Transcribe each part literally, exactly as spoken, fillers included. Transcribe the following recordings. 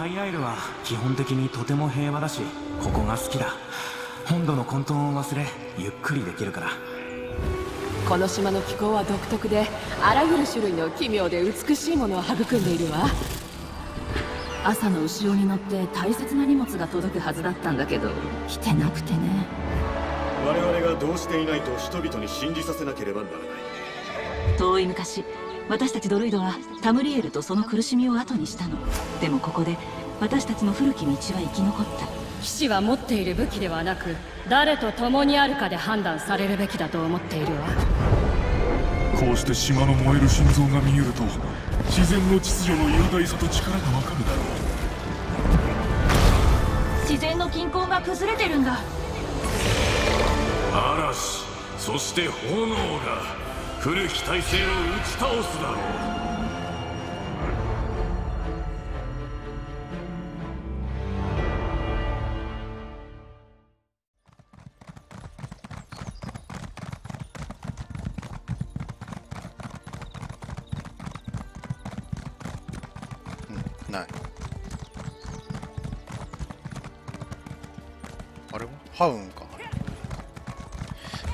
ハイアイルは基本的にとても平和だし、ここが好きだ。本土の混沌を忘れゆっくりできるから。この島の気候は独特で、あらゆる種類の奇妙で美しいものを育んでいるわ。朝の後ろに乗って大切な荷物が届くはずだったんだけど、来てなくてね。我々がどうしていないと人々に信じさせなければならない。遠い昔、私たちドルイドはタムリエルとその苦しみを後にしたの。でもここで私たちの古き道は生き残った。騎士は持っている武器ではなく、誰と共にあるかで判断されるべきだと思っているわ。こうして島の燃える心臓が見えると、自然の秩序の雄大さと力がわかるだろう。自然の均衡が崩れてるんだ。嵐、そして炎が古き体制を打ち倒すだろう。うん、ない。あれはハウンか。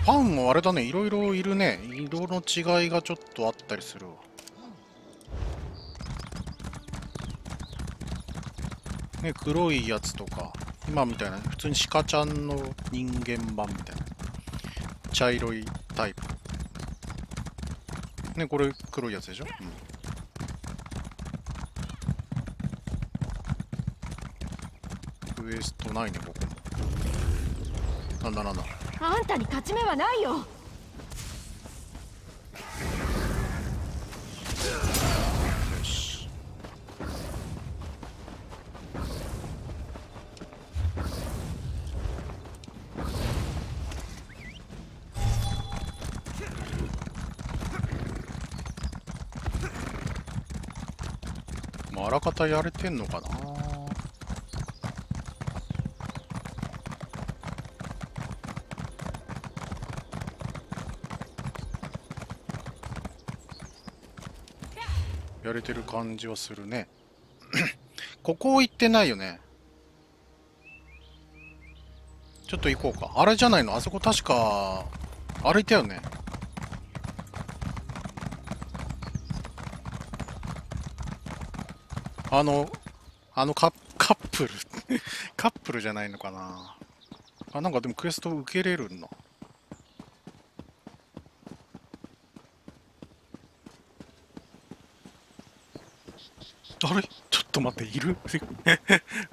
ファンもあれだね、いろいろいるね。色の違いがちょっとあったりするわ。ね、黒いやつとか、今みたいな、普通にシカちゃんの人間版みたいな。茶色いタイプ。ね、これ黒いやつでしょ、うん。クエストないね、ここも。なんだなんだ。あんたに勝ち目はないよ。よし。まあ、あらかたやれてんのかな。やれてる感じはするね。ここ行ってないよね。ちょっと行こうか。あれじゃないの？あそこ確か歩いたよね。あのあのカップルカップルじゃないのかな。あ、なんかでもクエスト受けれるんだ。あれ、ちょっと待って、いる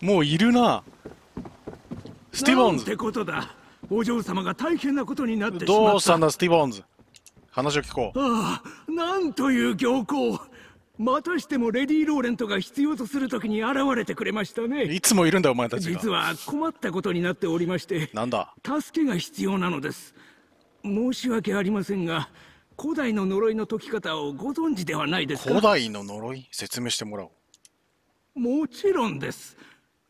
もういるな。スティボンズってことだ。お嬢様が大変なことになってしまった。どうしたんだ、スティボンズ。話を聞こう。ああ、なんという行幸。またしてもレディー・ローレントが必要とするときに現れてくれましたね。いつもいるんだ、お前たちが。実は困ったことになっておりまして。なんだ。助けが必要なのです。申し訳ありませんが、古代の呪いの解き方をご存知ではないですか。古代の呪い、説明してもらおう。もちろんです。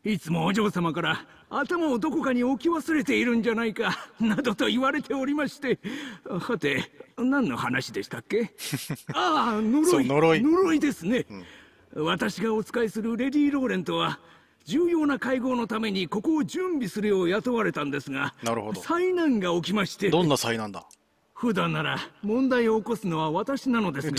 いつもお嬢様から頭をどこかに置き忘れているんじゃないかなどと言われておりまして。はて、何の話でしたっけああ、呪い、呪い、呪いですね、うん、私がお仕えするレディー・ローレントは重要な会合のためにここを準備するよう雇われたんですが、なるほど、災難が起きまして。どんな災難だ。普段なら問題を起こすのは私なのですが、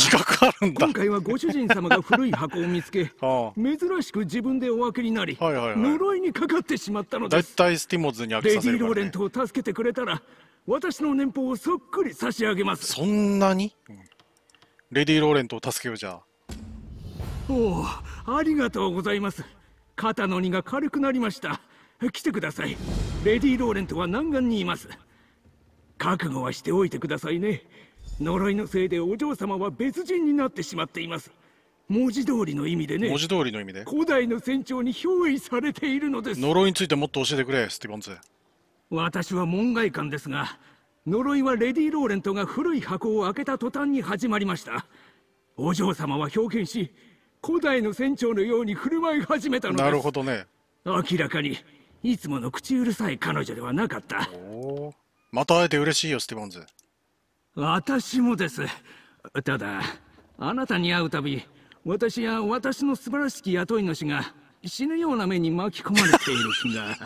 今回はご主人様が古い箱を見つけ、ああ、珍しく自分でお分けになり、呪いにかかってしまったのです。大体スティモズに飽きさせるからね。レディ・ローレントを助けてくれたら、私の年俸をそっくり差し上げます。そんなに、うん、レディ・ローレントを助けようじゃ。おお、ありがとうございます。肩の荷が軽くなりました。来てください。レディ・ローレントは南岸にいます。覚悟はしておいてくださいね。呪いのせいでお嬢様は別人になってしまっています。文字通りの意味でね。文字通りの意味で古代の船長に憑依されているのです。呪いについてもっと教えてくれ、スティボンズ。私は門外漢ですが、呪いはレディ・ローレントが古い箱を開けた途端に始まりました。お嬢様は表現し、古代の船長のように振る舞い始めたのです。なるほどね。明らかにいつもの口うるさい彼女ではなかった。おお、また会えて嬉しいよ、スティボンズ。私もです。ただ、あなたに会うたび、私や私の素晴らしき雇い主が死ぬような目に巻き込まれている気が。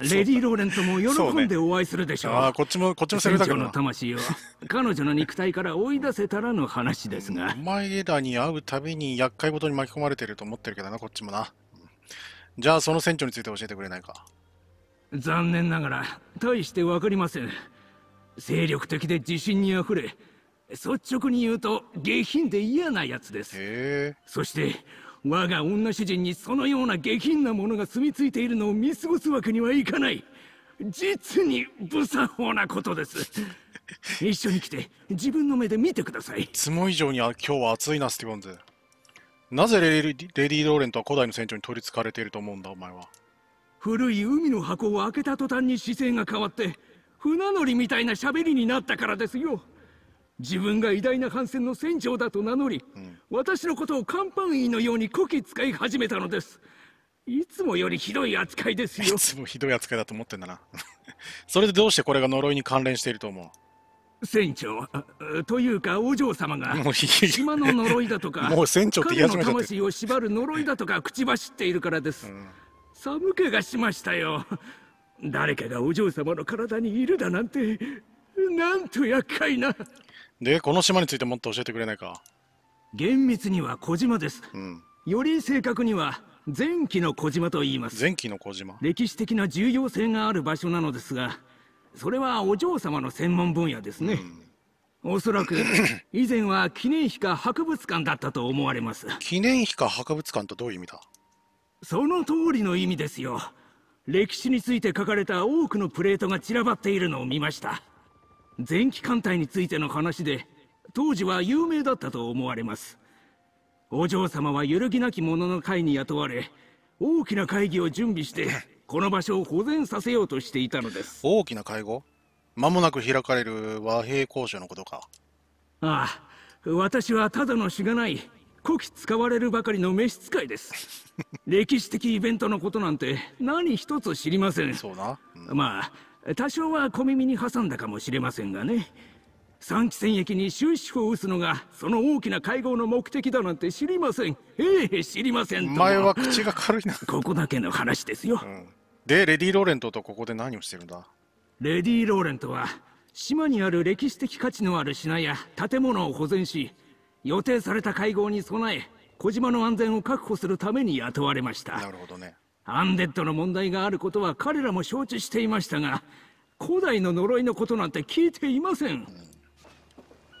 レディ・ローレントも喜んでお会いするでしょう。そうね、ああ、こっちもこっちもセルだけどな。船長の魂を彼女の肉体から追い出せたらの話ですが。お前らに会うたびに厄介事に巻き込まれてると思ってるけどな、こっちもな。じゃあその船長について教えてくれないか。残念ながら大してわかりません。精力的で自信にあふれ、率直に言うと下品で嫌なやつです。へえ。そして我が女主人にそのような下品なものが住み着いているのを見過ごすわけにはいかない。実に不作法なことです。一緒に来て自分の目で見てください。いつも以上に今日は暑いな、スティボンズ。なぜレディ・レディローレントは古代の船長に取り憑かれていると思うんだ、お前は。古い海の箱を開けた途端に姿勢が変わって、船乗りみたいな喋りになったからですよ。自分が偉大な帆船の船長だと名乗り、うん、私のことを甲板員のようにこき使い始めたのです。いつもよりひどい扱いですよ。いつもひどい扱いだと思ってんだなそれでどうしてこれが呪いに関連していると思う？船長というかお嬢様が島の呪いだとかもう船長って言い始めちゃって彼の魂を縛る呪いだとか口走っているからです、うん、寒気がしましたよ。誰かがお嬢様の体にいるだなんて、なんと厄介な。で、この島についてもっと教えてくれないか。厳密には小島です、うん、より正確には前期の小島と言います。前期の小島、歴史的な重要性がある場所なのですが、それはお嬢様の専門分野ですね、うん、おそらく以前は記念碑か博物館だったと思われます。記念碑か博物館とどういう意味だ？その通りの意味ですよ。歴史について書かれた多くのプレートが散らばっているのを見ました。前期艦隊についての話で、当時は有名だったと思われます。お嬢様は揺るぎなき者の会に雇われ、大きな会議を準備してこの場所を保全させようとしていたのです。大きな会合、間もなく開かれる和平交渉のことか。ああ、私はただのしがないこき使われるばかりの召使いです歴史的イベントのことなんて何一つ知りません。そうな、うん、まあ多少は小耳に挟んだかもしれませんがね、三期戦役に終止符を打つのがその大きな会合の目的だなんて知りません。ええ、知りませんと。お前は口が軽いなここだけの話ですよ、うん、でレディ・ローレントとここで何をしてるんだ？レディ・ローレントは島にある歴史的価値のある品や建物を保全し、予定された会合に備え小島の安全を確保するために雇われました。なるほどね。アンデッドの問題があることは彼らも承知していましたが、古代の呪いのことなんて聞いていません、う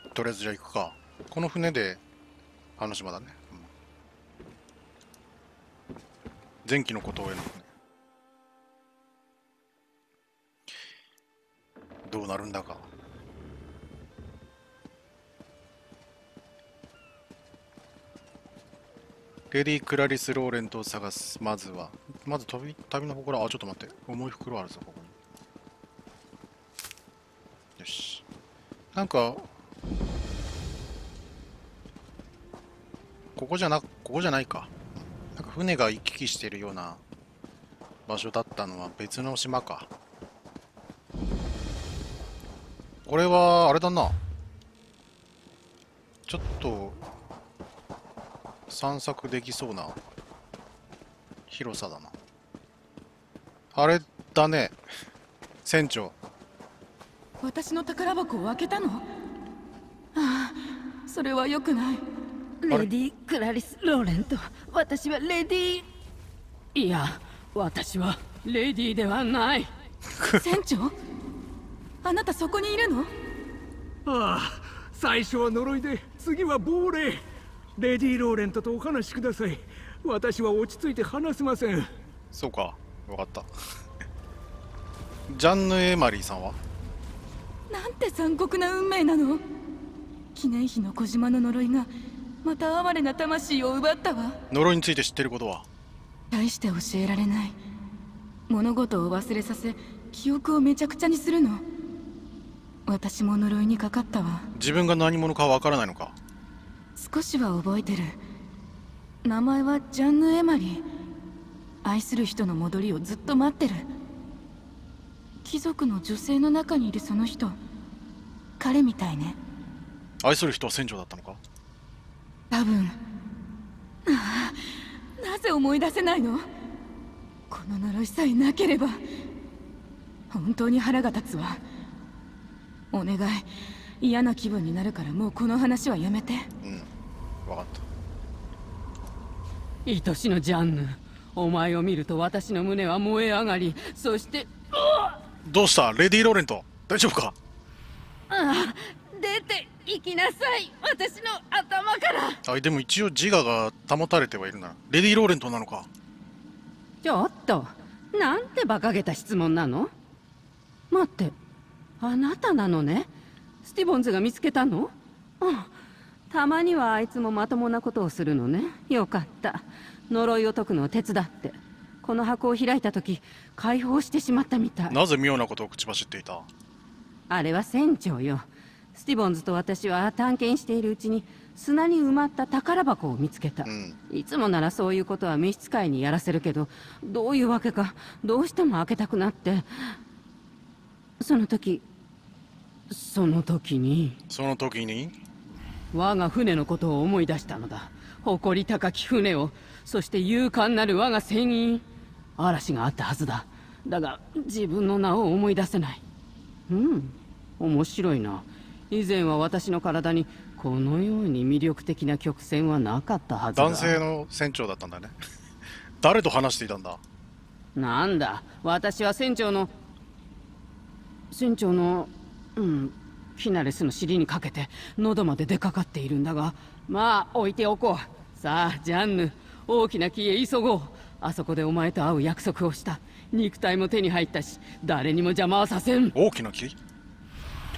ん、とりあえずじゃあ行くか。この船であの島だね、うん、前期のことを得なくね、どうなるんだか。レディ・クラリス・ローレントを探す。まずはまず旅旅の祠。あ、ちょっと待って、重い袋あるぞここに。よし、なんかここじゃなここじゃないか。なんか船が行き来してるような場所だったのは別の島か。これはあれだな、ちょっと散策できそうな広さだな。あれだね、船長。私の宝箱を開けたの？ああ、それは良くない。レディ・クラリス・ローレント。私はレディー…いや、私はレディーではない船長、あなたそこにいるの？ああ、最初は呪いで、次は亡霊。レディ・ローレントとお話しください。私は落ち着いて話せません。そうか、分かったジャンヌ・エマリーさんはなんて残酷な運命なの。記念碑の小島の呪いがまた哀れな魂を奪ったわ。呪いについて知ってることは大して教えられない。物事を忘れさせ、記憶をめちゃくちゃにするの。私も呪いにかかったわ。自分が何者かわからないのか。少しは覚えてる。名前はジャンヌ・エマリー。愛する人の戻りをずっと待ってる。貴族の女性の中にいるその人、彼みたいね。愛する人は船長だったのか。多分。なぜ思い出せないの？この呪いさえなければ。本当に腹が立つわ。お願い、嫌な気分になるからもうこの話はやめて。うん、わかった。愛しのジャンヌ、お前を見ると私の胸は燃え上がり、そしてどうしたレディ・ローレント、大丈夫か？ああ、出て行きなさい、私の頭から。あ、でも一応自我が保たれてはいるな。レディ・ローレントなのか。ちょっと、なんて馬鹿げた質問なの。待って、あなたなのね。スティボンズが見つけたの？ああ、たまにはあいつもまともなことをするのね。よかった、呪いを解くのを手伝って。この箱を開いた時解放してしまったみたい。なぜ妙なことを口走っていた？あれは船長よ。スティボンズと私は探検しているうちに砂に埋まった宝箱を見つけた、うん、いつもならそういうことは召使いにやらせるけど、どういうわけかどうしても開けたくなって、その時その時にその時に我が船のことを思い出したのだ。誇り高き船を、そして勇敢なる我が船員。嵐があったはずだ。だが自分の名を思い出せない。うん、面白いな。以前は私の体にこのように魅力的な曲線はなかったはずだ。男性の船長だったんだね誰と話していたんだ？なんだ、私は船長の船長のうんキナレスの尻にかけて喉まで出かかっているんだが、まあ置いておこう。さあジャンヌ、大きな木へ急ごう。あそこでお前と会う約束をした。肉体も手に入ったし、誰にも邪魔はさせん。大きな木、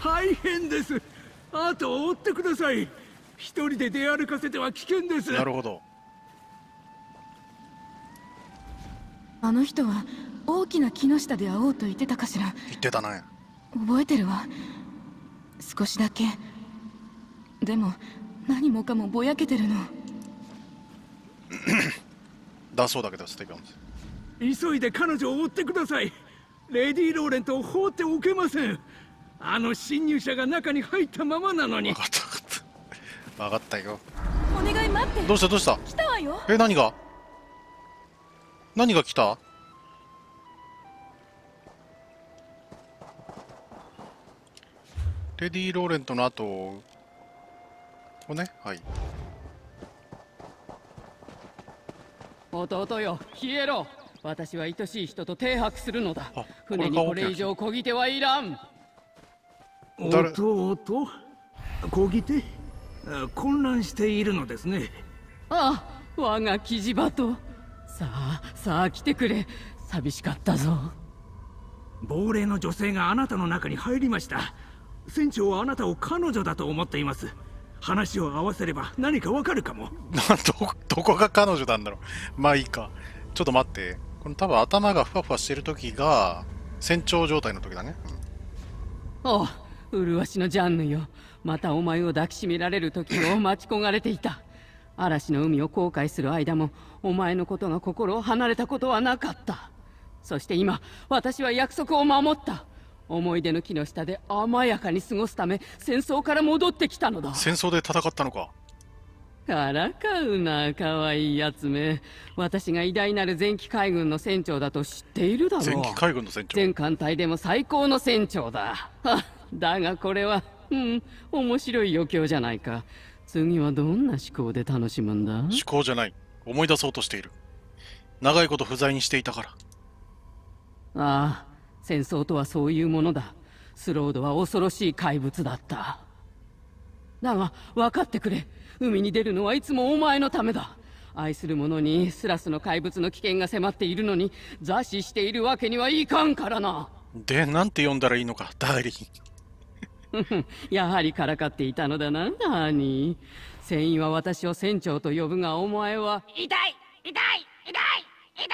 大変です。あとを追ってください。一人で出歩かせては危険です。なるほど。あの人は大きな木の下で会おうと言ってたかしら。言ってたね。覚えてるわ、少しだけ。でも何もかもぼやけてるのだそうだけど、ステゴンズ、急いで彼女を追ってください。レディ・ローレントを放っておけません。あの侵入者が中に入ったままなのに。分かった分かった分かったよ。お願い待って。どうしたどうした？来たわよ。え、何が何が来た？レディ・ローレントの後をここね、はい。弟よ、消えろ。私は愛しい人と停泊するのだ。船にこれ以上こぎ手はいらん。弟、こぎ手、混乱しているのですね。ああ、我がキジバト。さあさあ来てくれ、寂しかったぞ。亡霊の女性があなたの中に入りました。船長はあなたを彼女だと思っています。話を合わせれば何かわかるかもど, どこが彼女なんだろうまあいいか。ちょっと待って、この多分頭がふわふわしてる時が船長状態の時だね、うん、おう、麗しのジャンヌよ。またお前を抱きしめられる時を待ち焦がれていた嵐の海を航海する間もお前のことが心を離れたことはなかった。そして今、私は約束を守った。思い出の木の下で甘やかに過ごすため戦争から戻ってきたのだ。戦争で戦ったのか。からかうな、かわいいやつめ。私が偉大なる前期海軍の船長だと知っているだろう。前期海軍の船長、全艦隊でも最高の船長だだがこれはうん面白い余興じゃないか。次はどんな思考で楽しむんだ？思考じゃない、思い出そうとしている。長いこと不在にしていたから。ああ、戦争とはそういうものだ。スロードは恐ろしい怪物だった。だが分かってくれ、海に出るのはいつもお前のためだ。愛する者にスラスの怪物の危険が迫っているのに座視しているわけにはいかんからな。で、なんて呼んだらいいのか、ダーリンやはりからかっていたのだな、何。船員は私を船長と呼ぶが、お前は痛い痛い痛い痛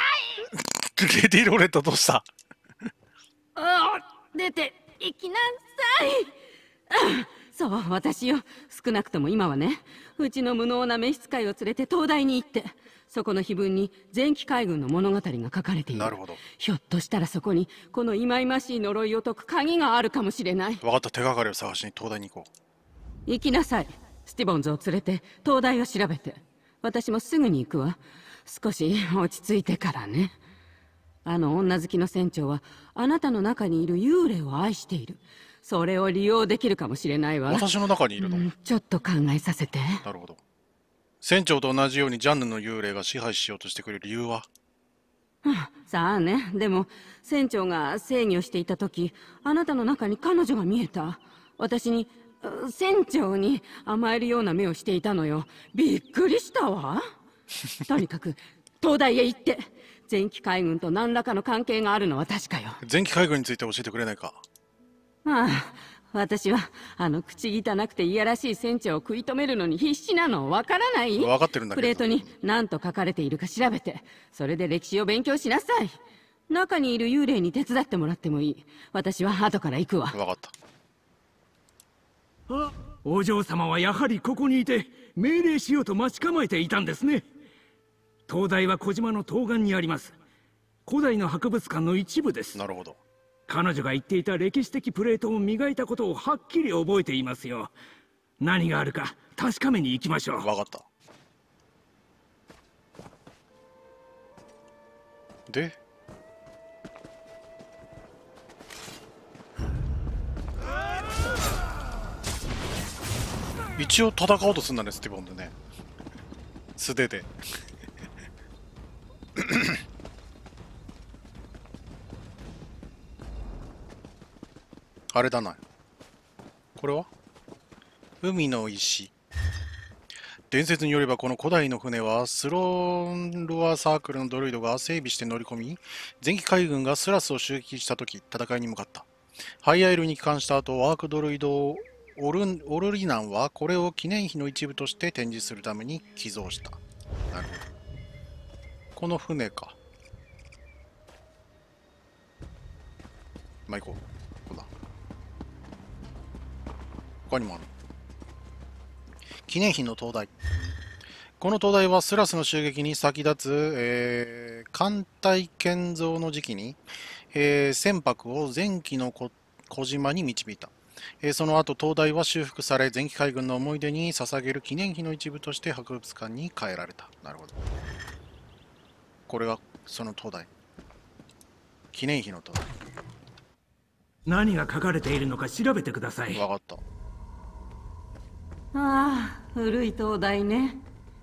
いレディ・ロレット、どうした？ああ、出て行きなさい。あ、そう、私よ。少なくとも今はね、うちの無能な召使いを連れて灯台に行って、そこの碑文に前期海軍の物語が書かれている。なるほど。ひょっとしたらそこにこの忌々しい呪いを解く鍵があるかもしれない。分かった、手がかりを探しに灯台に行こう。行きなさい。スティボンズを連れて灯台を調べて。私もすぐに行くわ。少し落ち着いてからね。あの女好きの船長はあなたの中にいる幽霊を愛している。それを利用できるかもしれないわ。私の中にいるの、うん、ちょっと考えさせて。なるほど。船長と同じようにジャンヌの幽霊が支配しようとしてくる理由は、うん、さあね。でも船長が制御していた時、あなたの中に彼女が見えた。私に、船長に甘えるような目をしていたのよ。びっくりしたわ。とにかく東大へ行って、前期海軍と何らかの関係があるのは確かよ。前期海軍について教えてくれないか。ああ、私はあの口汚くていやらしい船長を食い止めるのに必死なの。わからない？わかってるんだけど。プレートに何と書かれているか調べて、それで歴史を勉強しなさい。中にいる幽霊に手伝ってもらってもいい。私は後から行くわ。わかった。あ、お嬢様はやはりここにいて命令しようと待ち構えていたんですね。灯台は小島の東岸にあります。古代の博物館の一部です。なるほど。彼女が言っていた歴史的プレートを磨いたことをはっきり覚えていますよ。何があるか確かめに行きましょう。分かった。で、一応戦おうとするんだね、スティボンでね。素手であれだな。これは海の石。伝説によればこの古代の船はスロンロアサークルのドロイドが整備して乗り込み、前期海軍がスラスを襲撃した時戦いに向かった。ハイアイルに帰還した後、ワークドロイドオル、オルリナンはこれを記念碑の一部として展示するために寄贈した。なるほど。この船か。まあ、行こう。ここだ。他にもある。記念碑の灯台。この灯台はスラスの襲撃に先立つ、えー、艦隊建造の時期に、えー、船舶を前期のこ小島に導いた。えー、その後灯台は修復され、前期海軍の思い出に捧げる記念碑の一部として博物館に変えられた。なるほど。これはその灯台、記念碑の灯台。何が書かれているのか調べてください。分かった。ああ、古い灯台ね。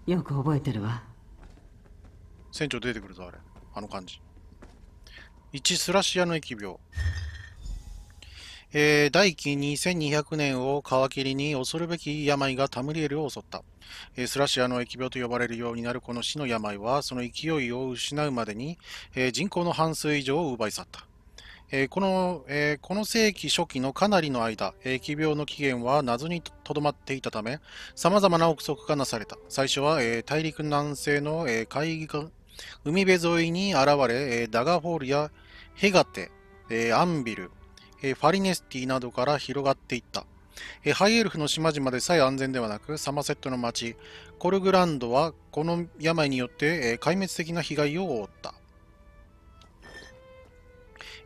よく覚えてるわ。船長出てくるぞ。あれ、あの感じ。いちスラシアの疫病。えー、大紀にせんにひゃくねんを皮切りに恐るべき病がタムリエルを襲った。えー、スラシアの疫病と呼ばれるようになるこの死の病は、その勢いを失うまでに、えー、人口の半数以上を奪い去った。えー このえー、この世紀初期のかなりの間、疫病の起源は謎にとどまっていたため、様々な憶測がなされた。最初は、えー、大陸南西の、えー、海岸、海辺沿いに現れ、えー、ダガフォールやヘガテ、えー、アンビル、ファリネスティなどから広がっていった。ハイエルフの島々でさえ安全ではなく、サマセットの町、コルグランドはこの病によって壊滅的な被害を負った。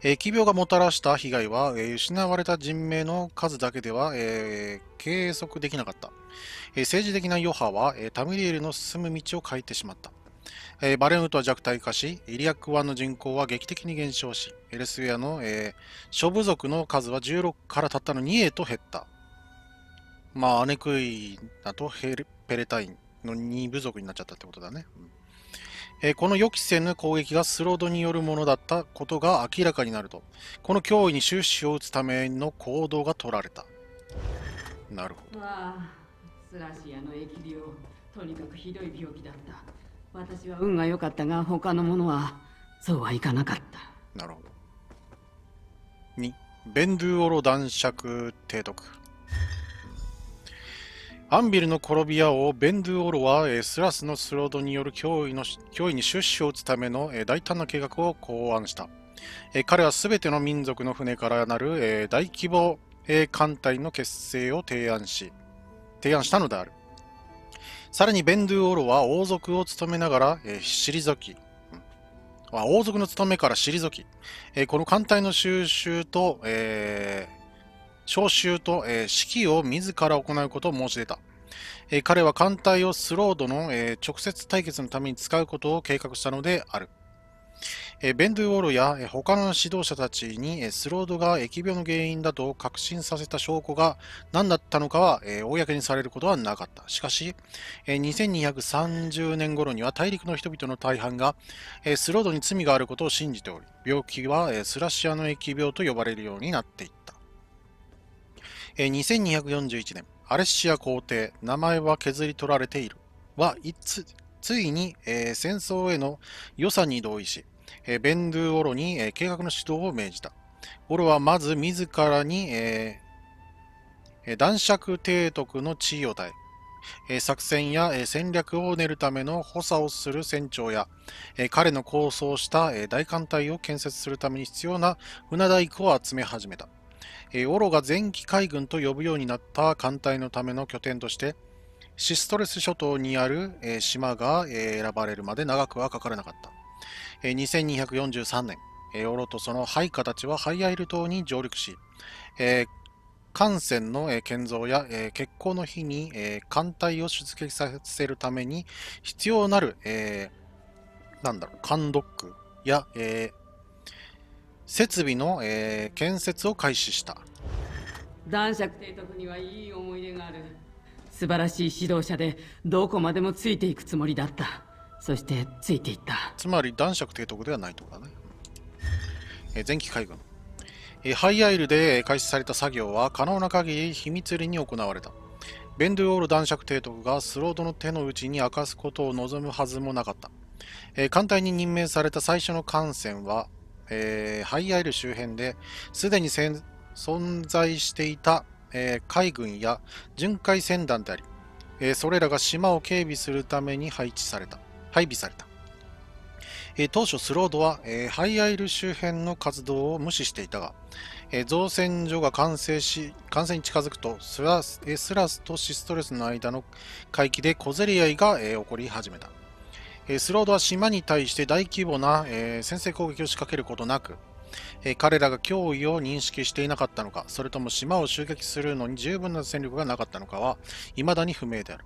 疫病がもたらした被害は、失われた人命の数だけでは計測できなかった。政治的な余波はタムリエルの進む道を変えてしまった。えー、バレンウトは弱体化し、イリアック湾の人口は劇的に減少し、エルスウェアの、えー、諸部族の数はじゅうろくからたったのにへと減った。まあ、アネクイだとヘルペレタインのに部族になっちゃったってことだね。うん、えー、この予期せぬ攻撃がスロードによるものだったことが明らかになると、この脅威に終止を打つための行動が取られた。なるほど。スラシアの疫病、とにかくひどい病気だった。私は運が良かったが、他のものはそうはいかなかった。なるほど。に、ベンドゥオロ男爵提督。アンビルの転び屋をベンドゥオロは、えー、スラスのスロードによる脅威の脅威に終止を打つための、えー、大胆な計画を考案した。えー、彼はすべての民族の船からなる、えー、大規模、えー、艦隊の結成を提案し、提案したのである。さらにベンドゥオロは王族を務めながら、えー、退き、うん、あ、王族の務めから退き、えー、この艦隊の収集と、えー、召集と、えー、指揮を自ら行うことを申し出た。えー、彼は艦隊をスロードの、えー、直接対決のために使うことを計画したのである。えー、ベンドゥオールや、えー、他の指導者たちに、えー、スロードが疫病の原因だと確信させた証拠が何だったのかは、えー、公にされることはなかった。しかし、えー、にせんにひゃくさんじゅうねん頃には大陸の人々の大半が、えー、スロードに罪があることを信じており、病気は、えー、スラッシアの疫病と呼ばれるようになっていった。えー、にせんにひゃくよんじゅういちねん、アレッシア皇帝、名前は削り取られている、はいつ、ついに、えー、戦争への予算に同意し、えー、ベンドゥオロに、えー、計画の指導を命じた。オロはまず自らに、えー、男爵提督の地位を与え、えー、作戦や、えー、戦略を練るための補佐をする船長や、えー、彼の構想した、えー、大艦隊を建設するために必要な船大工を集め始めた。えー、オロが前期海軍と呼ぶようになった艦隊のための拠点として、シストレス諸島にある、えー、島が、えー、選ばれるまで長くはかからなかった。えー、にせんにひゃくよんじゅうさんねん、えー、オロとその配下たちはハイアイル島に上陸し、えー、艦船の、えー、建造や、えー、欠航の日に、えー、艦隊を出撃させるために必要なる、えー、なんだろう、艦ドックや、えー設備の、えー、建設を開始した。男爵提督にはいい思い出がある。素晴らしい指導者で、どこまでもついていくつもりだった。そしてついていった。つまり男爵提督ではないところだね。えー、前期海軍、えー、ハイアイルで開始された作業は可能な限り秘密裏に行われた。ベンドゥオール男爵提督がスロードの手の内に明かすことを望むはずもなかった。えー、艦隊に任命された最初の艦船は、えー、ハイアイル周辺ですでに存在していた、えー、海軍や巡回船団であり、えー、それらが島を警備するために配置された配備された、えー、当初スロードは、えー、ハイアイル周辺の活動を無視していたが、えー、造船所が完成し完成に近づくとスラス、えー、スラスとシストレスの間の海域で小競り合いが、えー、起こり始めた。スロードは島に対して大規模な、えー、先制攻撃を仕掛けることなく、えー、彼らが脅威を認識していなかったのか、それとも島を襲撃するのに十分な戦力がなかったのかは未だに不明である。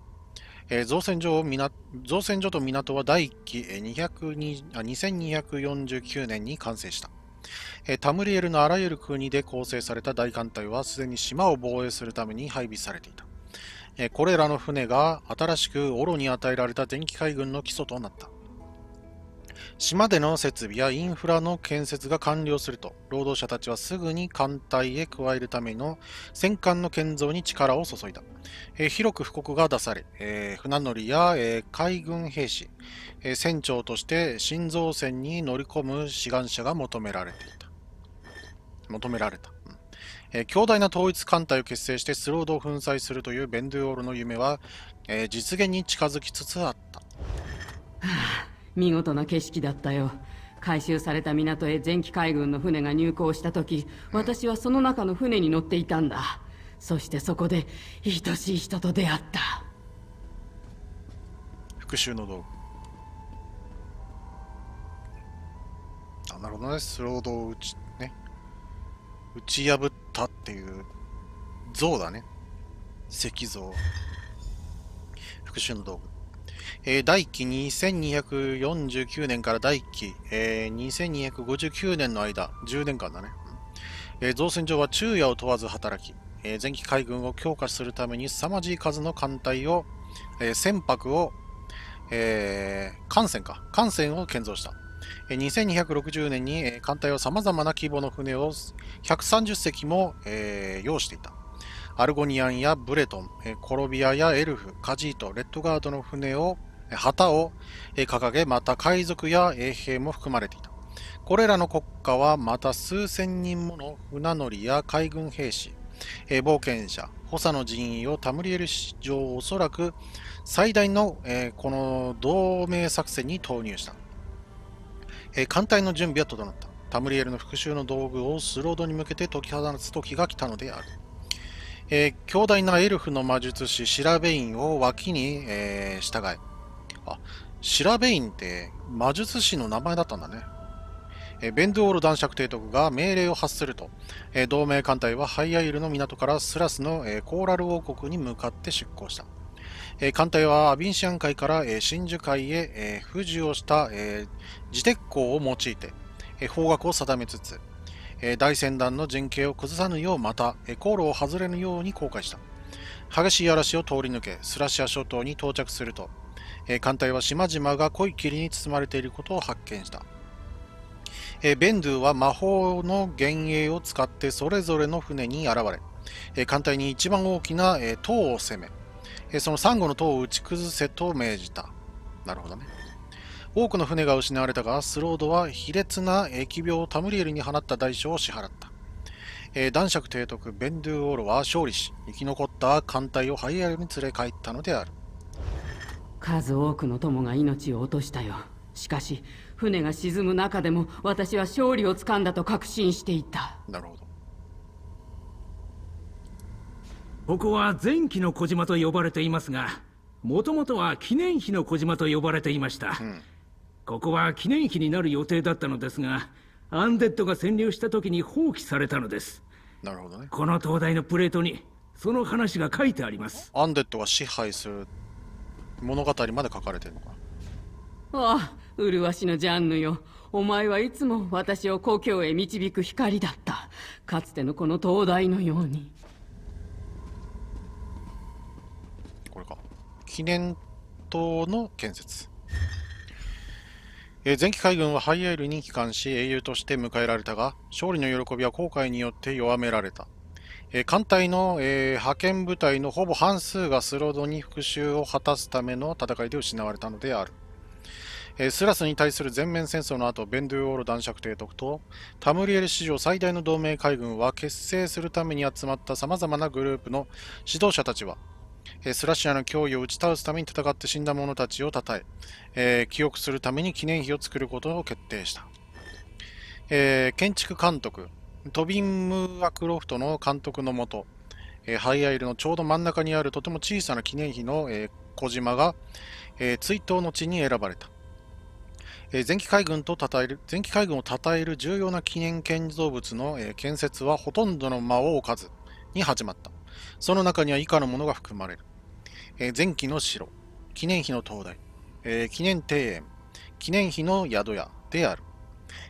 えー、造船所を港造船所と港は第いっき、えー、にせんにひゃくよんじゅうきゅうねんに完成した。えー、タムリエルのあらゆる国で構成された大艦隊はすでに島を防衛するために配備されていた。これらの船が新しくオロに与えられた電気海軍の基礎となった。島での設備やインフラの建設が完了すると、労働者たちはすぐに艦隊へ加えるための戦艦の建造に力を注いだ。えー、広く布告が出され、えー、船乗りや、えー、海軍兵士、えー、船長として新造船に乗り込む志願者が求められていた。求められた。えー、強大な統一艦隊を結成してスロードを粉砕するというベンドゥオールの夢は、えー、実現に近づきつつあった。はあ、見事な景色だったよ。回収された港へ前期海軍の船が入港した時、私はその中の船に乗っていたんだ。そしてそこで愛しい人と出会った。復讐の道具。あ、なるほどね。スロードを打ちね打ち破ったっていう像だね。石像。復讐の道具。えー、だいいっきにせんにひゃくよんじゅうきゅうねんからだいいっき、えー、にせんにひゃくごじゅうきゅうねんの間、じゅうねんかんだね。えー、造船所は昼夜を問わず働き、えー、前期海軍を強化するために凄まじい数の艦隊を、えー、船舶を、えー、艦船か、艦船を建造した。にせんにひゃくろくじゅうねんに艦隊はさまざまな規模の船をひゃくさんじゅっせきも、えー、要していた。アルゴニアンやブレトン、コロビアやエルフ、カジート、レッドガードの船を、旗を掲げ、また海賊や衛兵も含まれていた。これらの国家はまた数千人もの船乗りや海軍兵士、えー、冒険者、補佐の人員をタムリエル市場、おそらく最大の、えー、この同盟作戦に投入した。えー、艦隊の準備は整った。タムリエルの復讐の道具をスロードに向けて解き放つ時が来たのである。えー、強大なエルフの魔術師シラベインを脇に、えー、従え。あ、シラベインって魔術師の名前だったんだね。えー、ベンドゥオール男爵提督が命令を発すると、えー、同盟艦隊はハイアイルの港からスラスの、えー、コーラル王国に向かって出港した。えー、艦隊はアビンシアン海から、えー、真珠海へ、えー、付従をした、えー、自鉄鋼を用いて、えー、方角を定めつつ、えー、大船団の陣形を崩さぬようまた、えー、航路を外れぬように航海した。激しい嵐を通り抜け、スラシア諸島に到着すると、えー、艦隊は島々が濃い霧に包まれていることを発見した。えー、ベンドゥは魔法の幻影を使ってそれぞれの船に現れ、えー、艦隊に一番大きな、えー、塔を攻め、えー、そのサンゴの塔を打ち崩せと命じた。なるほどね。多くの船が失われたが、スロードは卑劣な疫病をタムリエルに放った代償を支払った。えー、男爵提督ベンドゥオールは勝利し、生き残った艦隊をハイアルに連れ帰ったのである。数多くの友が命を落としたよ。しかし、船が沈む中でも私は勝利をつかんだと確信していた。なるほど。ここは前期の小島と呼ばれていますが、もともとは記念碑の小島と呼ばれていました。うん、ここは記念碑になる予定だったのですが、アンデッドが占領した時に放棄されたのです。なるほどね。この灯台のプレートにその話が書いてあります。アンデッドが支配する物語まで書かれてるのか。ああ、麗しのジャンヌよ。お前はいつも私を故郷へ導く光だった。かつてのこの灯台のように。これか。記念塔の建設。えー、前期海軍はハイアイルに帰還し英雄として迎えられたが、勝利の喜びは航海によって弱められた。えー、艦隊の、えー、派遣部隊のほぼ半数がスロードに復讐を果たすための戦いで失われたのである。えー、スラスに対する全面戦争の後、ベンドゥオール男爵提督とタムリエル史上最大の同盟海軍は結成するために集まった様々なグループの指導者たちは、スラシアの脅威を打ち倒すために戦って死んだ者たちをたたええー、記憶するために記念碑を作ることを決定した。えー、建築監督トビン・ムーアクロフトの監督のもと、えー、ハイアイルのちょうど真ん中にあるとても小さな記念碑の、えー、小島が、えー、追悼の地に選ばれた。えー、前期海軍と称える前期海軍を称える重要な記念建造物の、えー、建設はほとんどの間を置かずに始まった。その中には以下のものが含まれる。えー、前期の城、記念碑の灯台、えー、記念庭園、記念碑の宿屋である。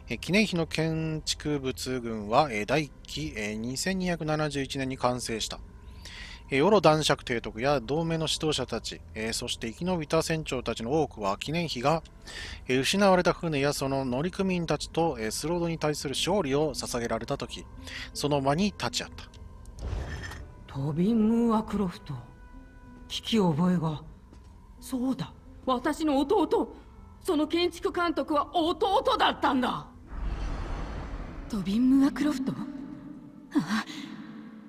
えー、記念碑の建築物群は、えー、だいいっき、えー、にせんにひゃくななじゅういちねんに完成した。えー、オロ男爵提督や同盟の指導者たち、えー、そして生き延びた船長たちの多くは、記念碑が、えー、失われた船やその乗組員たちと、えー、スロードに対する勝利を捧げられたとき、その場に立ち会った。トビン・ムーアクロフト、聞き覚えが。そうだ、私の弟、その建築監督は弟だったんだ。トビン・ムーアクロフト、ああ、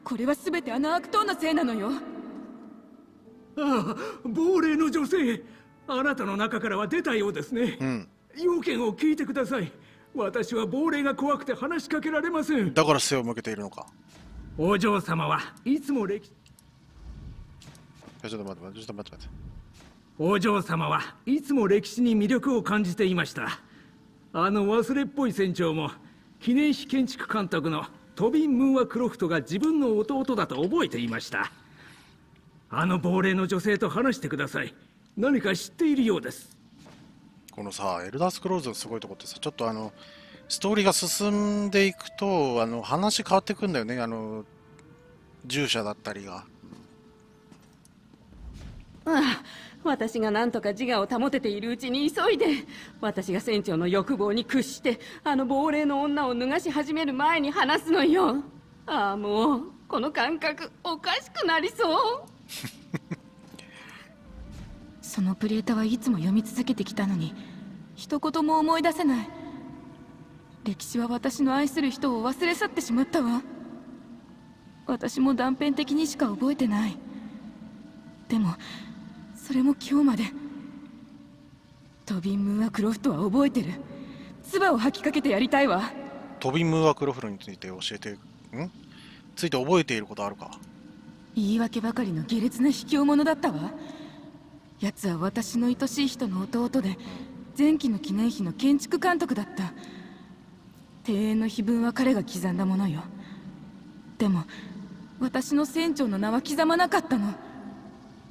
これは全てあの悪党のせいなのよ。ああ、亡霊の女性、あなたの中からは出たようですね。うん、要件を聞いてください。私は亡霊が怖くて話しかけられません。だから背を向けているのか。お嬢様はいつも歴史お嬢様はいつも歴史に魅力を感じていました。あの忘れっぽい船長も記念碑建築監督のトビン・ムーア・クロフトが自分の弟だと覚えていました。あの亡霊の女性と話してください。何か知っているようです。このさ、エルダースクロールズのすごいとこってさ、ちょっとあのストーリーが進んでいくとあの話変わってくんだよね。あの従者だったりが。ああ、私がなんとか自我を保てているうちに急いで、私が船長の欲望に屈してあの亡霊の女を脱がし始める前に話すのよ。ああ、もうこの感覚おかしくなりそう。そのプレートはいつも読み続けてきたのに一言も思い出せない。歴史は私の愛する人を忘れ去ってしまったわ。私も断片的にしか覚えてない。でもそれも今日まで。トビン・ムーア・クロフトは覚えてる。唾を吐きかけてやりたいわ。トビン・ムーア・クロフトについて教えてんついて覚えていることあるか。言い訳ばかりの下劣な卑怯者だったわ。奴は私の愛しい人の弟で、前期の記念碑の建築監督だった。庭園の碑文は彼が刻んだものよ。でも私の船長の名は刻まなかったの。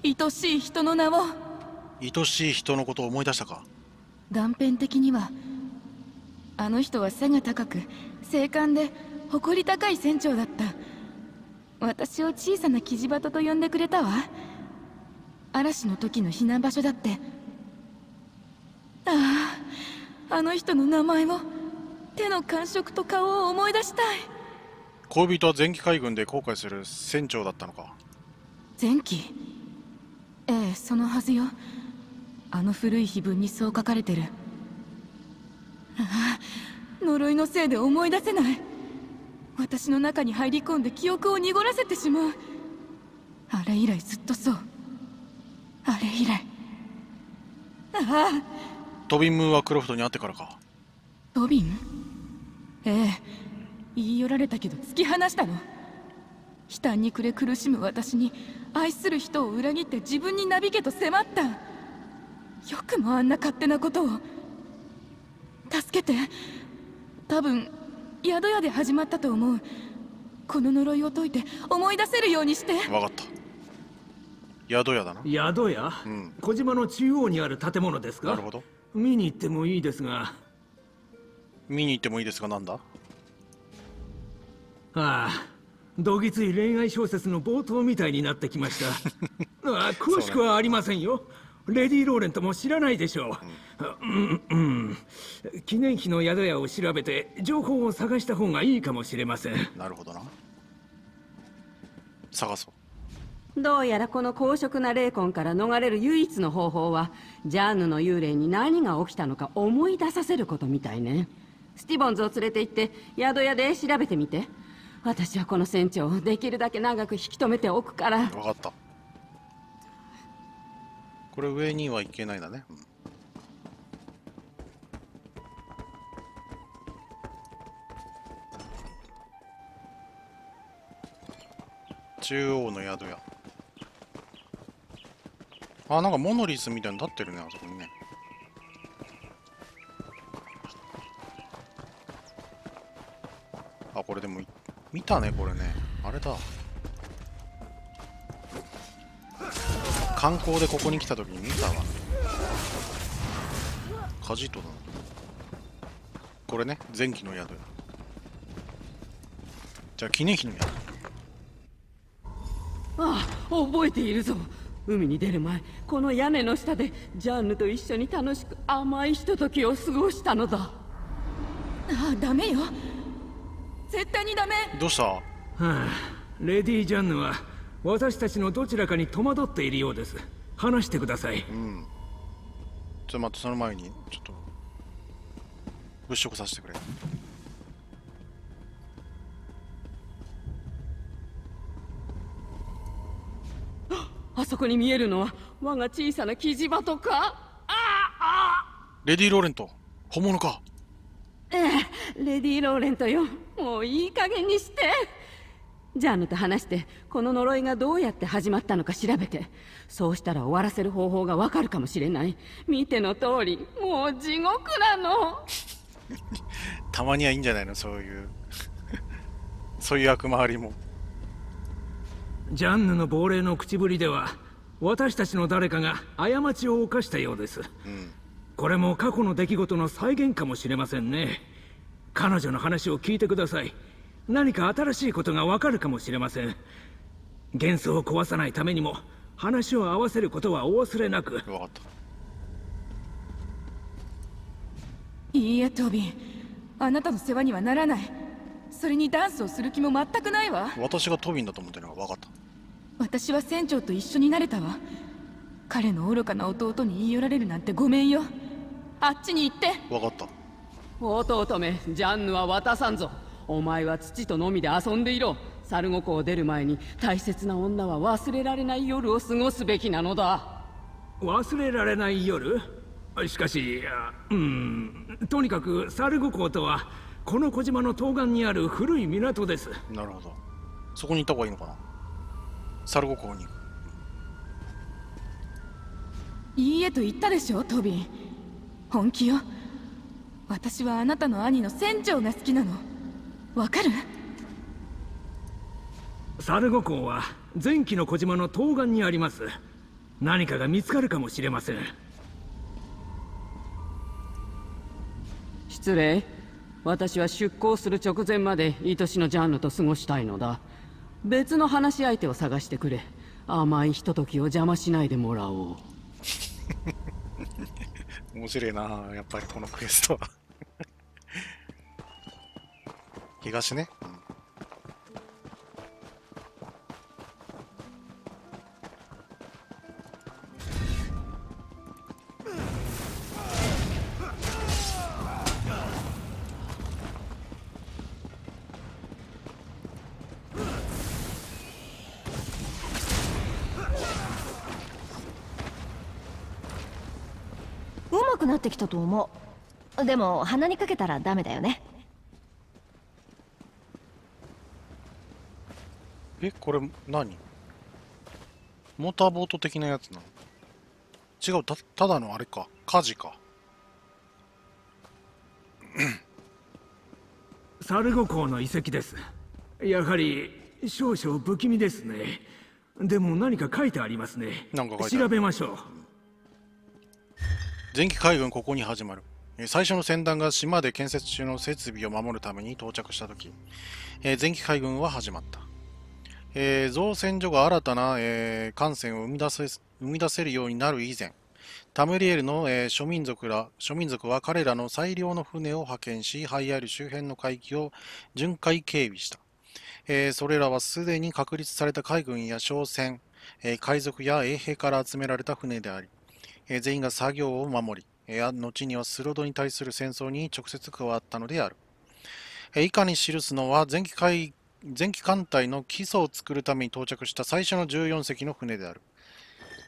愛しい人の名を。愛しい人のことを思い出したか。断片的には。あの人は背が高く精悍で誇り高い船長だった。私を小さなキジバトと呼んでくれたわ。嵐の時の避難場所だって。ああ、あの人の名前を、手の感触と顔を思い出したい。恋人は前期海軍で航海する船長だったのか。前期？ええ、そのはずよ。あの古い碑文にそう書かれてる。ああ、呪いのせいで思い出せない。私の中に入り込んで記憶を濁らせてしまう。あれ以来ずっとそう。あれ以来。ああ。トビン・ムーア・クロフトに会ってからか。トビン？ええ、言い寄られたけど突き放したの。悲嘆に暮れ苦しむ私に愛する人を裏切って自分になびけと迫った。よくもあんな勝手なことを。助けて。多分宿屋で始まったと思う。この呪いを解いて思い出せるようにして。分かった。宿屋だな。宿屋、うん、小島の中央にある建物ですか。なるほど。見に行ってもいいですが。見に行ってもいいですがなんだ。ああ、どぎつい恋愛小説の冒頭みたいになってきましたああ、詳しくはありませんよ。レディ・ローレントも知らないでしょう、うんうんうん、記念碑の宿屋を調べて情報を探した方がいいかもしれません。なるほどな。探そう。どうやらこの高職な霊魂から逃れる唯一の方法は、ジャーヌの幽霊に何が起きたのか思い出させることみたいね。スティボンズを連れて行って宿屋で調べてみて。私はこの船長をできるだけ長く引き止めておくから。分かった。これ上には行けないだね、うん、中央の宿屋。あ、なんかモノリスみたいに立ってるね、あそこにね。あ、これでも見たね、これね。あれだ、観光でここに来た時に見たわ。カジトだなこれね。前期の宿。じゃあ記念碑の宿。ああ、覚えているぞ。海に出る前、この屋根の下でジャンヌと一緒に楽しく甘いひとときを過ごしたのだ。ああ、ダメよ、絶対にダメ。どうした？はあ、レディ・ジャンヌは私たちのどちらかに戸惑っているようです。話してください。うん。ちょっと待って、その前にちょっと物色させてくれ。あそこに見えるのは我が小さなキジバトか。ああ。レディ・ローレント、本物か。ええ、レディ・ローレントよ。もういい加減にして。ジャンヌと話して、この呪いがどうやって始まったのか調べて。そうしたら終わらせる方法がわかるかもしれない。見ての通り、もう地獄なのたまにはいいんじゃないの、そういうそういう悪魔ありも。ジャンヌの亡霊の口ぶりでは、私たちの誰かが過ちを犯したようです、うん、これも過去の出来事の再現かもしれませんね。彼女の話を聞いてください。何か新しいことがわかるかもしれません。幻想を壊さないためにも話を合わせることはお忘れなく。分かった。いいえ、トビン、あなたの世話にはならない。それにダンスをする気も全くないわ。私がトビンだと思ってるのが分かった。私は船長と一緒になれたわ。彼の愚かな弟に言い寄られるなんてごめんよ。あっちに行って。分かった。弟め、ジャンヌは渡さんぞ。お前は父とのみで遊んでいろ。猿五湖を出る前に大切な女は忘れられない夜を過ごすべきなのだ。忘れられない夜？しかし、うん、とにかく猿五湖とはこの小島の東岸にある古い港です。なるほど。そこに行った方がいいのかな。猿五湖に。いいえと言ったでしょ、トビン。本気よ。私はあなたの兄の船長が好きなの。わかる？猿五湖は前期の小島の東岸にあります。何かが見つかるかもしれません。失礼。私は出航する直前まで愛しのジャンヌと過ごしたいのだ。別の話し相手を探してくれ。甘いひとときを邪魔しないでもらおう。面白いなあ、やっぱりこのクエストは。東ね。なってきたと思う。でも鼻にかけたらダメだよね。え、これ何？モーターボート的なやつなの？違う、た、ただのあれか、火事か。サルゴ港の遺跡です。やはり少々不気味ですね。でも何か書いてありますね。なんか書いてある。調べましょう。前期海軍ここに始まる。最初の船団が島で建設中の設備を守るために到着したとき、前期海軍は始まった。造船所が新たな艦船を生み出せ、生み出せるようになる以前、タムリエルの諸民族ら、諸民族は彼らの最良の船を派遣し、ハイアール周辺の海域を巡回警備した。それらはすでに確立された海軍や商船、海賊や衛兵から集められた船であり、全員が作業を守り、後にはスロドに対する戦争に直接加わったのである。以下に記すのは前期海、前期艦隊の基礎を作るために到着した最初のじゅうよん隻の船である。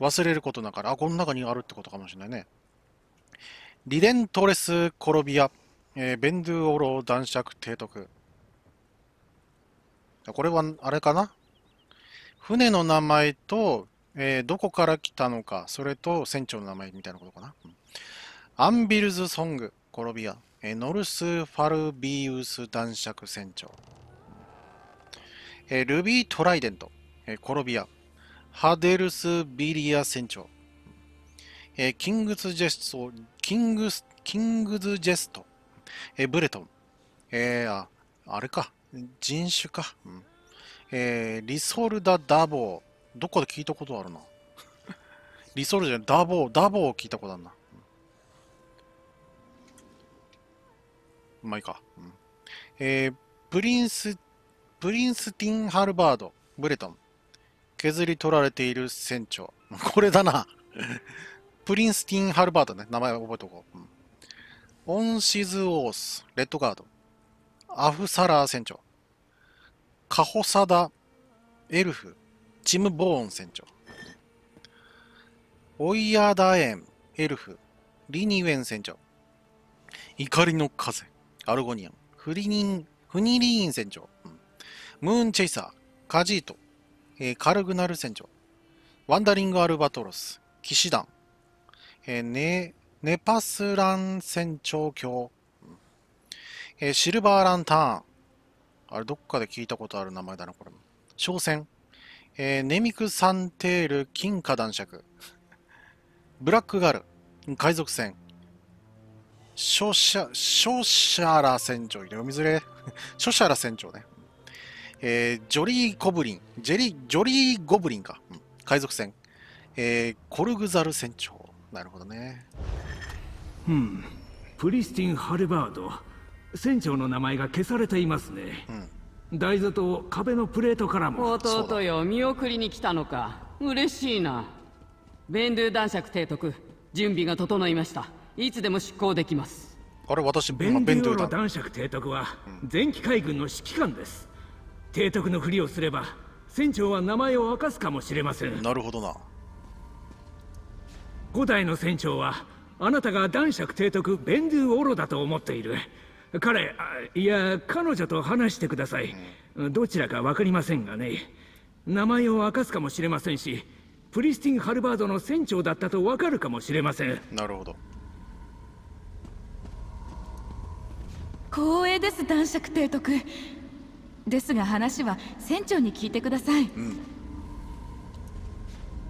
忘れることながら、あ、この中にあるってことかもしれないね。リレントレス・コロビア、ベンドゥ・オロー男爵提督。これは、あれかな、船の名前と、えー、どこから来たのか、それと船長の名前みたいなことかな。うん、アンビルズ・ソング、コロビア、えー、ノルス・ファルビウス男爵船長、えー、ルビー・トライデント、えー、コロビア、ハデルス・ビリア船長、えー、キングズ・ジェスト、キングス、キングズ・ジェスト、えー、ブレトン、えー、あ、あれか、人種か、うん、えー、リソルダ・ダボー、どこで聞いたことあるな。リソルじゃない、ダボー、ダボーを聞いたことあるな。うん、まあいいか。うん、えー、プリンス、プリンスティン・ハルバード、ブレトン。削り取られている船長。これだな。プリンスティン・ハルバードね。名前覚えておこう。うん、オンシズ・オース、レッドガード。アフサラー船長。カホサダ、エルフ。チム・ボーン船長。オイヤーダエン、エルフ、リニウェン船長。怒りの風、アルゴニアン、フリニン、フニリーン船長。うん、ムーン・チェイサー、カジート、えー、カルグナル船長。ワンダリング・アルバトロス、騎士団、えー、ネ、ネパスラン船長卿、うん、えー、シルバーランターン。あれ、どっかで聞いたことある名前だな、これも。商船。えー、ネミク・サンテール・金貨男爵。ブラック・ガル、海賊船。ショシャ、ショシャラ船長。読みづれ。ショシャラ船長ね。えー、ジョリー・ゴブリン。ジェリ、ジョリー・ゴブリンか。うん、海賊船。えー、コルグザル船長。なるほどね。うん。プリスティン・ハルバード。船長の名前が消されていますね。うん、台座と壁のプレートからも。弟よ、見送りに来たのか。嬉しいな。ベンドゥ男爵提督、準備が整いました。いつでも出航できます。あれ、私ベンドゥの男爵提督は前期海軍の指揮官です。うん、提督のふりをすれば船長は名前を明かすかもしれません。なるほどな。五代の船長はあなたが男爵提督ベンドゥオロだと思っている。彼、いや、彼女と話してください。うん、どちらか分かりませんがね。名前を明かすかもしれませんし、プリスティン・ハルバードの船長だったと分かるかもしれません。なるほど。光栄です、男爵提督。ですが話は船長に聞いてください。うん、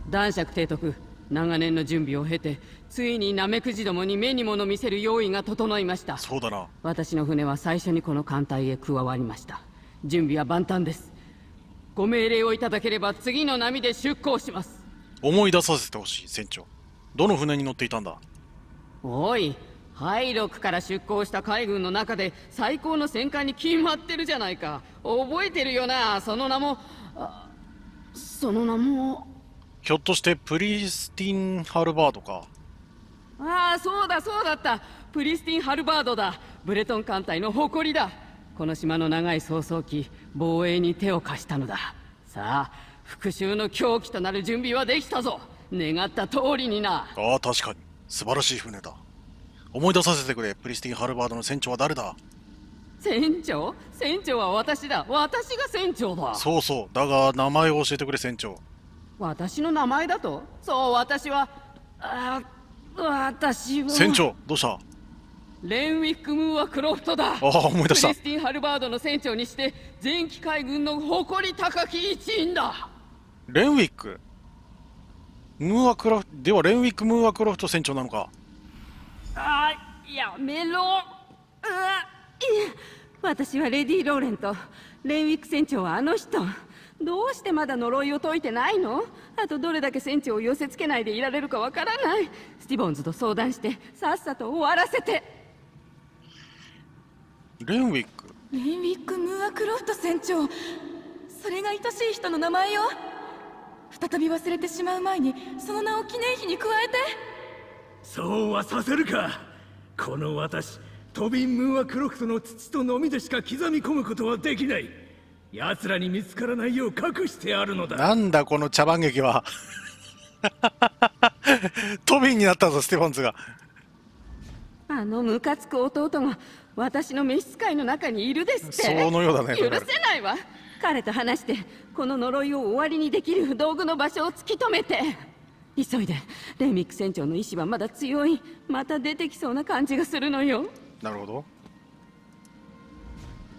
男爵提督、長年の準備を経てついにナメクジどもに目にもの見せる用意が整いました。そうだな。私の船は最初にこの艦隊へ加わりました。準備は万端です。ご命令をいただければ次の波で出航します。思い出させてほしい。船長、どの船に乗っていたんだ？おい、ハイロックから出航した海軍の中で最高の戦艦に決まってるじゃないか。覚えてるよな。その名もその名もひょっとしてプリスティン・ハルバードか。ああ、そうだそうだった。プリスティン・ハルバードだ。ブレトン艦隊の誇りだ。この島の長い早々期防衛に手を貸したのだ。さあ、復讐の狂気となる準備はできたぞ。願った通りにな。ああ、確かに素晴らしい船だ。思い出させてくれ。プリスティン・ハルバードの船長は誰だ？船長？船長は私だ。私が船長だ。そうそう、だが名前を教えてくれ、船長。私の名前だと？そう、私はあ私は船長。どうした？レンウィック・ムーア・クロフトだ。ああ、思い出した。プリスティン・ハルバードの船長にして前期海軍の誇り高き一員だ。レンウィック・ムーア・クロフトではレンウィック・ムーア・クロフト船長なのか。ああ、やめろ。うわ、いや、私はレディ・ローレント。レンウィック船長はあの人。どうしてまだ呪いを解いてないの？あとどれだけ船長を寄せつけないでいられるかわからない。スティボンズと相談してさっさと終わらせて。レンウィックレンウィック・ムーア・クロフト船長、それが愛しい人の名前よ。再び忘れてしまう前にその名を記念碑に加えて。そうはさせるか。この私、トビン・ムーア・クロフトの土とのみでしか刻み込むことはできない。奴らに見つからないよう隠してあるのだ。なんだこの茶番劇は。トビンになったぞ、スティボンズが。あのムカつく弟が私の召使いの中にいるですって。そのようだね。許せないわ。彼と話してこの呪いを終わりにできる道具の場所を突き止めて。急いで。レミック船長の意志はまだ強い。また出てきそうな感じがするのよ。なるほど。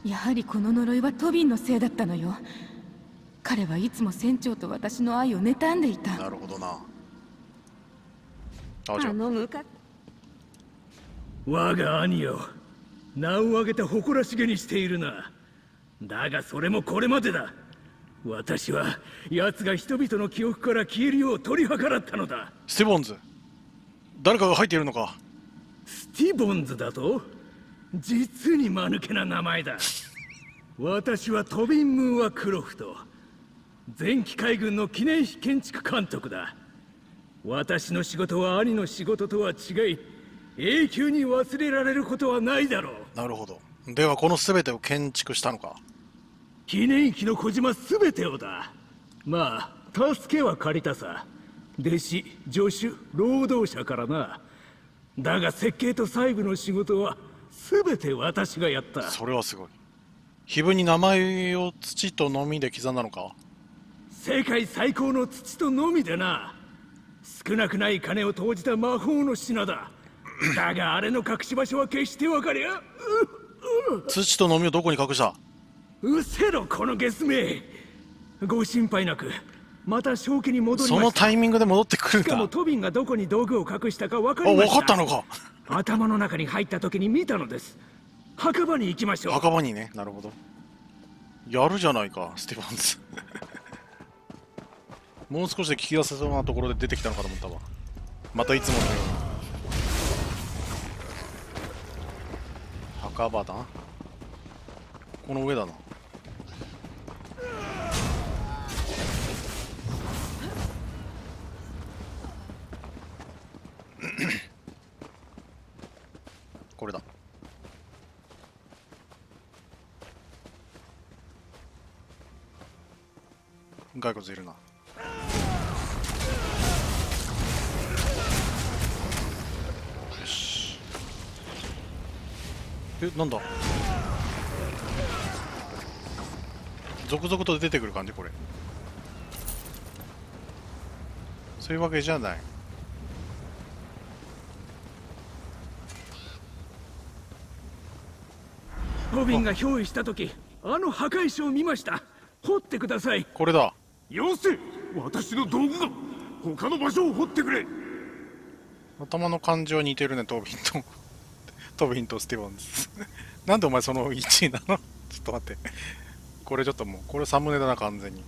やはりこの呪いはトビンのせいだったのよ。彼はいつも船長と私の愛を妬んでいた。なるほどな。あのムカ我が兄よ、名を挙げて誇らしげにしているな。だがそれもこれまでだ。私は奴が人々の記憶から消えるよう取り計らったのだ。スティボンズ、誰かが入っているのか。スティボンズだと？実に間抜けな名前だ。私はトビン・ムーア・クロフト、前期海軍の記念碑建築監督だ。私の仕事は兄の仕事とは違い、永久に忘れられることはないだろう。なるほど。ではこの全てを建築したのか。記念碑の小島全てをだ。まあ助けは借りたさ。弟子、助手、労働者からな。だが設計と細部の仕事は全て私がやった。それはすごい。碑文に名前を土とのみで刻んだのか。世界最高の土とのみでな。少なくない金を投じた魔法の品だ。だがあれの隠し場所は決してわかりゃ。土とのみをどこに隠した？うせろ、このゲスめ。ご心配なく。また正気に戻りました。そのタイミングで戻ってくるんだ。しかもトビンがどこに道具を隠したかわかりました。あ、わかったのか。頭の中に入った時に見たのです。墓場に行きましょう。墓場にね。なるほど。やるじゃないか、スティボンズ。もう少しで聞き出せそうなところで出てきたのかと思ったわ。またいつものように墓場だな。この上だな。これだ。骸骨いるな。え、なんだ。続々と出てくる感じ。これそういうわけじゃない。トビンが憑依した時、あの破壊石を見ました。掘ってください。これだ。よせ、私の道具が。他の場所を掘ってくれ。頭の感じは似てるね、トービンとトービンとスティボンです。なんでお前そのいちいなの。ちょっと待って、これちょっともうこれサムネだな完全に。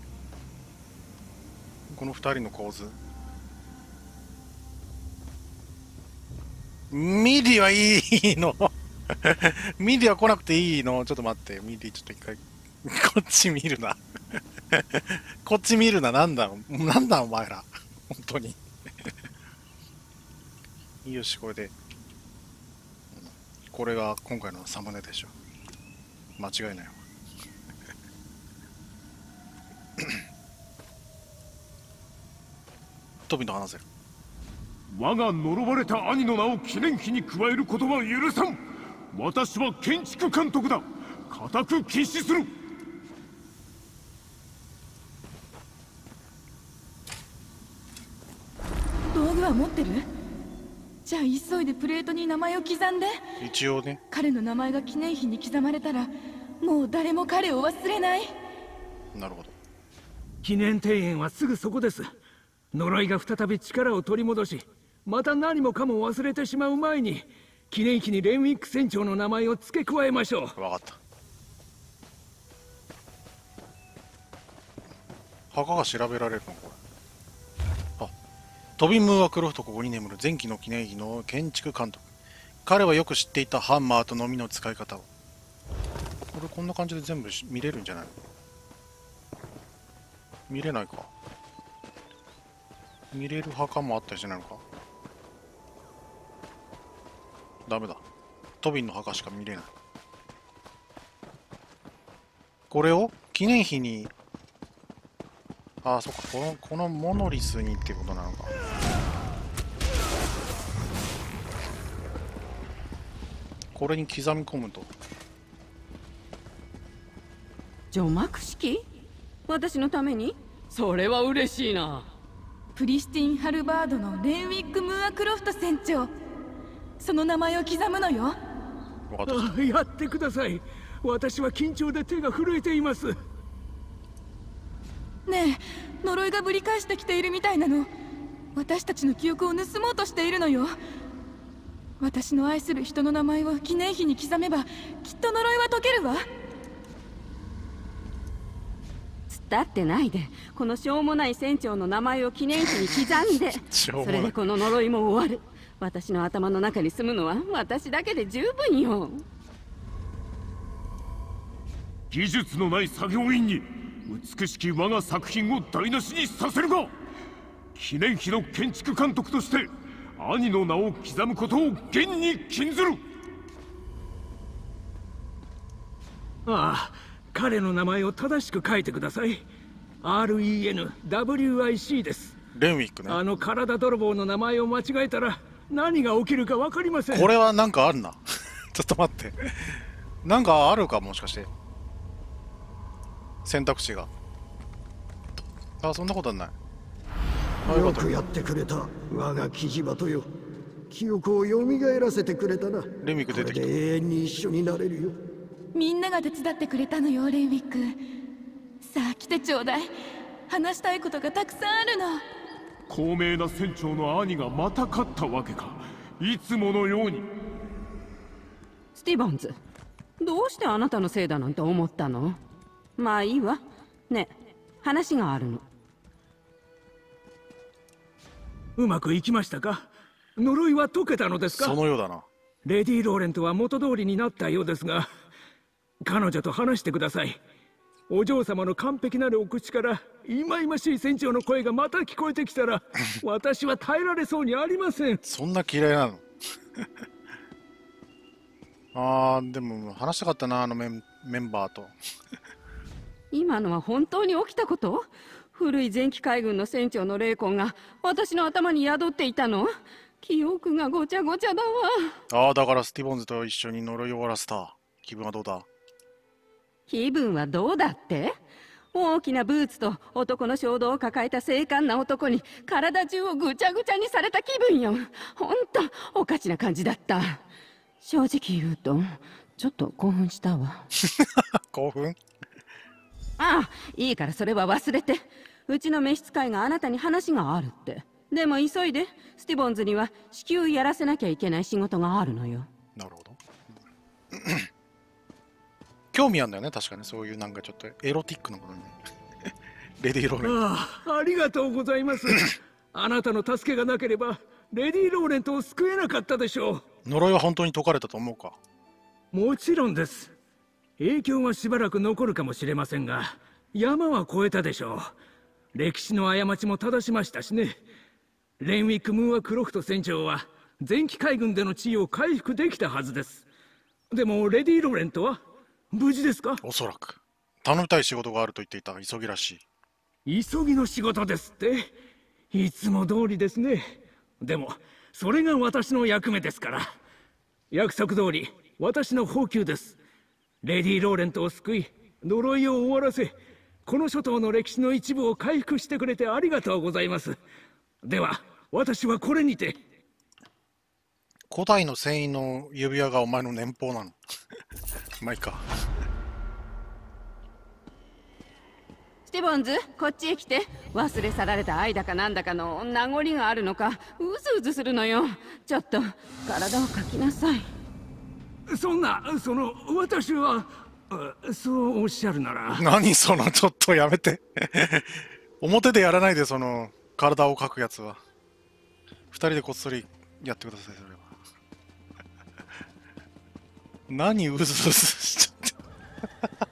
このふたりの構図、ミディはいいの。ミディは来なくていいの。ちょっと待って、ミディちょっと一回こっち見るな。こっち見るな。なんだなんだお前ら本当に。よし、これでこれが今回のサムネでしょ、間違いないわ。トビンと話せる。我が呪われた兄の名を記念碑に加えることは許さん。私は建築監督だ。固く禁止する。道具は持ってる？じゃあ急いでプレートに名前を刻んで。一応ね、彼の名前が記念碑に刻まれたらもう誰も彼を忘れない。なるほど。記念庭園はすぐそこです。呪いが再び力を取り戻し、また何もかも忘れてしまう前に記念碑にレンウィック船長の名前を付け加えましょう。分かった。墓が調べられるのこれ。あ、トビン・ムーア・クロフト、ここに眠る前期の記念碑の建築監督。彼はよく知っていたハンマーとのみの使い方を。これこんな感じで全部見れるんじゃないの。見れないか。見れる墓もあったりしないのか。ダメだ、トビンの墓しか見れない。これを記念碑に。ああ、そっか、このこのモノリスにってことなのか。これに刻み込むと。除幕式？私のために？それは嬉しいな。プリスティン・ハルバードのレンウィック・ムーア・クロフト船長、その名前を刻むのよ。あ、やってください。私は緊張で手が震えています。ねえ、呪いがぶり返してきているみたいなの。私たちの記憶を盗もうとしているのよ。私の愛する人の名前を記念碑に刻めばきっと呪いは解けるわ。だってないで、このしょうもない船長の名前を記念碑に刻んで。それでこの呪いも終わる。私の頭の中に住むのは私だけで十分よ。技術のない作業員に美しき我が作品を台無しにさせるか。記念碑の建築監督として兄の名を刻むことを現に禁ずる。ああ、彼の名前を正しく書いてください。 アールイーエヌダブリューアイシー です。レンウィックね。あの体泥棒の名前を間違えたら何が起きるか分かりません。これはなんかあるな。ちょっと待って、なんかあるかもしかして、選択肢が。あ、そんなことはない。よくやってくれた我がキジバトよ。記憶をよみがえらせてくれたな。レンウィック出てきた。永遠に一緒になれるよ。みんなが手伝ってくれたのよ、レンウィック。さあ来てちょうだい。話したいことがたくさんあるの。高名な船長の兄がまた勝ったわけか。いつものように。スティボンズ、どうしてあなたのせいだなんて思ったの。まあいいわ。ねえ、話があるの。うまくいきましたか。呪いは解けたのですか。そのようだな。レディ・ローレントは元通りになったようですが、彼女と話してください。お嬢様の完璧なるお口からいまいましい船長の声がまた聞こえてきたら私は耐えられそうにありません。そんな嫌いなの。あー、でも話したかったな、あのメン、メンバーと。今のは本当に起きたこと。古い前期海軍の船長の霊魂が私の頭に宿っていたの。記憶がごちゃごちゃだわ。あー、だからスティボンズと一緒に呪いを終わらせた。気分はどうだ。気分はどうだって。大きなブーツと男の衝動を抱えた精悍な男に体中をぐちゃぐちゃにされた気分よ。ほんとおかしな感じだった。正直言うとちょっと興奮したわ。興奮。ああ、いいからそれは忘れて。うちの召使いがあなたに話があるって。でも急いで、スティボンズには至急やらせなきゃいけない仕事があるのよ。なるほど。興味あるんだよね、確かにそういうなんかちょっとエロティックなことに。レディー・ローレント。ああ、ありがとうございます。あなたの助けがなければ、レディー・ローレントを救えなかったでしょう。呪いは本当に解かれたと思うか？もちろんです。影響はしばらく残るかもしれませんが、山は越えたでしょう。歴史の過ちも正しましたしね。レンウィック・ムーア・クロフト船長は前期海軍での地位を回復できたはずです。でもレディ・ローレントは無事ですか？おそらく頼みたい仕事があると言っていた。急ぎらしい。急ぎの仕事ですって。いつも通りですね。でもそれが私の役目ですから。約束通り私の報給です。レディ・ローレントを救い、呪いを終わらせ、この諸島の歴史の一部を回復してくれてありがとうございます。では私はこれにて。古代の繊維の指輪がお前の年俸なの？まあいいか。スティボンズ、こっちへ来て。忘れ去られた愛だかなんだかの名残があるのか、うずうずするのよ。ちょっと体をかきなさい。そんな、その、私はそうおっしゃるなら。何その、ちょっとやめて。表でやらないで、その体をかくやつは。二人でこっそりやってください、それは。何うずうずしちゃって。